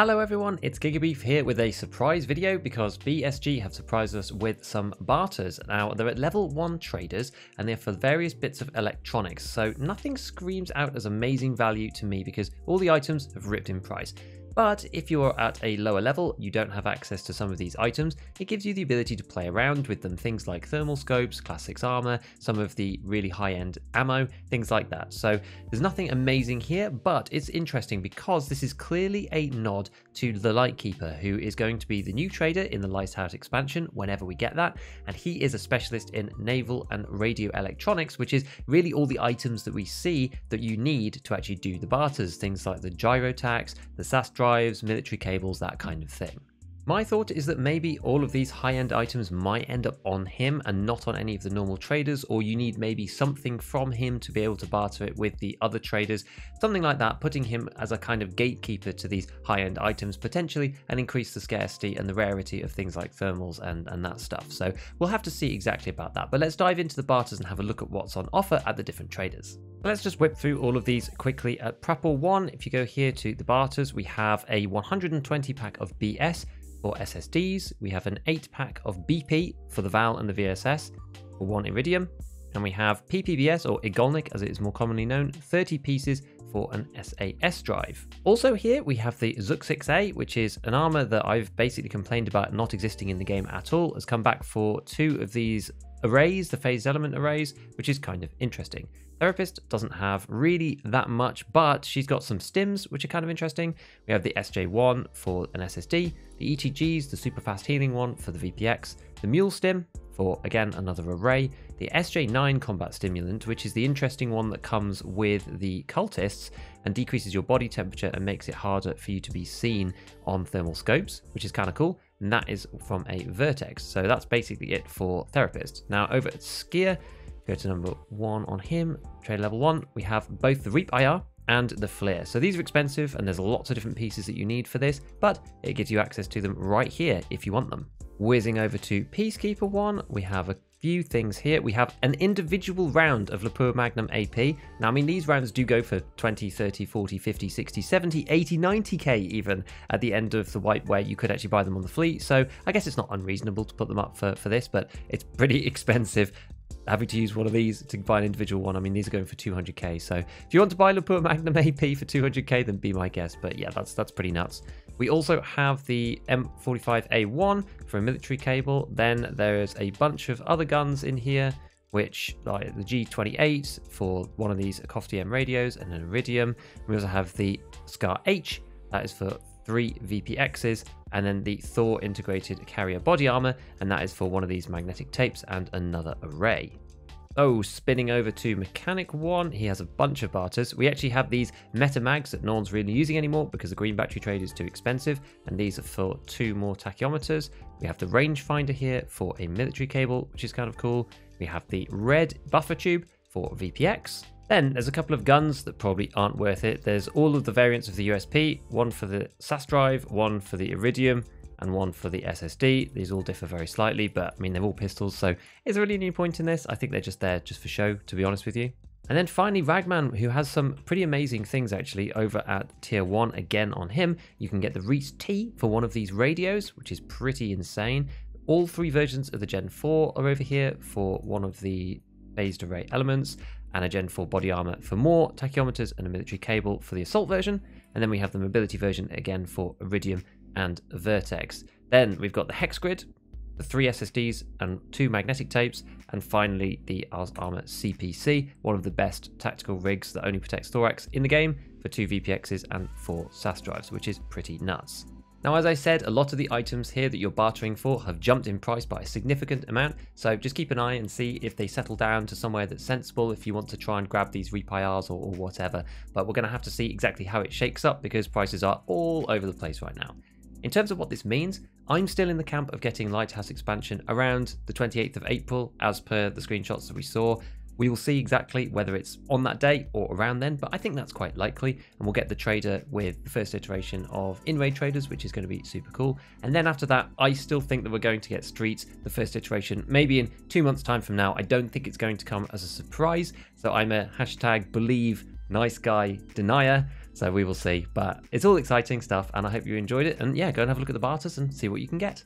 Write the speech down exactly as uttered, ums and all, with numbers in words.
Hello everyone, it's Gigabeef here with a surprise video because B S G have surprised us with some barters. Now they're at level one traders and they're for various bits of electronics, so nothing screams out as amazing value to me because all the items have ripped in price. But if you're at a lower level, you don't have access to some of these items. It gives you the ability to play around with them, things like thermal scopes, classics armor, some of the really high-end ammo, things like that. So there's nothing amazing here, but it's interesting because this is clearly a nod to the Lightkeeper, who is going to be the new trader in the Lighthouse expansion whenever we get that, and he is a specialist in naval and radio electronics, which is really all the items that we see that you need to actually do the barters, things like the Gyrotachs, the S A S drive, drives, military cables, that kind of thing. My thought is that maybe all of these high-end items might end up on him and not on any of the normal traders, or you need maybe something from him to be able to barter it with the other traders, something like that, putting him as a kind of gatekeeper to these high-end items potentially, and increase the scarcity and the rarity of things like thermals and, and that stuff. So we'll have to see exactly about that, but let's dive into the barters and have a look at what's on offer at the different traders. Let's just whip through all of these quickly. At Prapor one, if you go here to the barters, we have a one hundred twenty pack of B S for S S Ds, we have an eight pack of B P for the Val and the V S S for one Iridium, and we have P P B S, or Igolnik as it is more commonly known, thirty pieces for an S A S drive. Also here we have the Zook six A, which is an armor that I've basically complained about not existing in the game at all, has come back for two of these arrays, the phased element arrays, which is kind of interesting. Therapist doesn't have really that much, but she's got some stims, which are kind of interesting. We have the S J one for an S S D, the E T Gs, the super fast healing one for the V P X, the mule stim for, again, another array, the S J nine combat stimulant, which is the interesting one that comes with the cultists and decreases your body temperature and makes it harder for you to be seen on thermal scopes, which is kind of cool. And that is from a Vertex. So that's basically it for Therapist. Now over at Skier, go to number one on him, trade level one, we have both the Reap I R and the Flare. So these are expensive and there's lots of different pieces that you need for this, but it gives you access to them right here if you want them. Whizzing over to Peacekeeper one, we have a few things here. We have an individual round of Lapua Magnum A P. Now, I mean, these rounds do go for twenty, thirty, forty, fifty, sixty, seventy, eighty, ninety K even at the end of the wipe where you could actually buy them on the fleet. So I guess it's not unreasonable to put them up for, for this, but it's pretty expensive. Having to use one of these to buy an individual one. I mean, these are going for two hundred K. So if you want to buy Lapua Magnum A P for two hundred K, then be my guest. But yeah, that's that's pretty nuts. We also have the M forty-five A one for a military cable. Then there's a bunch of other guns in here, which like the G twenty-eight for one of these C O F D M radios and an Iridium. We also have the SCAR H, that is for three V P Xs, and then the Thor integrated carrier body armor, and that is for one of these magnetic tapes and another array. Oh, spinning over to Mechanic One, he has a bunch of barters. We actually have these meta mags that no one's really using anymore because the green battery trade is too expensive, and these are for two more tachyometers. We have the rangefinder here for a military cable, which is kind of cool. We have the red buffer tube for V P X. Then there's a couple of guns that probably aren't worth it. There's all of the variants of the U S P, one for the S A S drive, one for the Iridium, and one for the S S D. These all differ very slightly, but I mean, they're all pistols, so is there really any point in this? I think they're just there just for show, to be honest with you. And then finally, Ragman, who has some pretty amazing things actually over at tier one. Again on him, you can get the Reach T for one of these radios, which is pretty insane. All three versions of the gen four are over here for one of the phased array elements, and a gen four body armor for more tachyometers and a military cable for the assault version. And then we have the mobility version again for Iridium and Vertex. Then we've got the hex grid, the three S S Ds and two magnetic tapes, and finally the Ars Armor C P C, one of the best tactical rigs that only protects Thorax in the game, for two V P Xs and four S A S drives, which is pretty nuts. Now, as I said, a lot of the items here that you're bartering for have jumped in price by a significant amount, so just keep an eye and see if they settle down to somewhere that's sensible if you want to try and grab these Reap I Rs or, or whatever, but we're going to have to see exactly how it shakes up because prices are all over the place right now. In terms of what this means, I'm still in the camp of getting Lighthouse expansion around the twenty-eighth of April as per the screenshots that we saw. We will see exactly whether it's on that day or around then, but I think that's quite likely, and we'll get the trader with the first iteration of in-raid traders, which is going to be super cool. And then after that, I still think that we're going to get streets, the first iteration, maybe in two months' time from now. I don't think it's going to come as a surprise, so I'm a hashtag believe nice guy denier. So we will see, but it's all exciting stuff and I hope you enjoyed it. And yeah, go and have a look at the barters and see what you can get.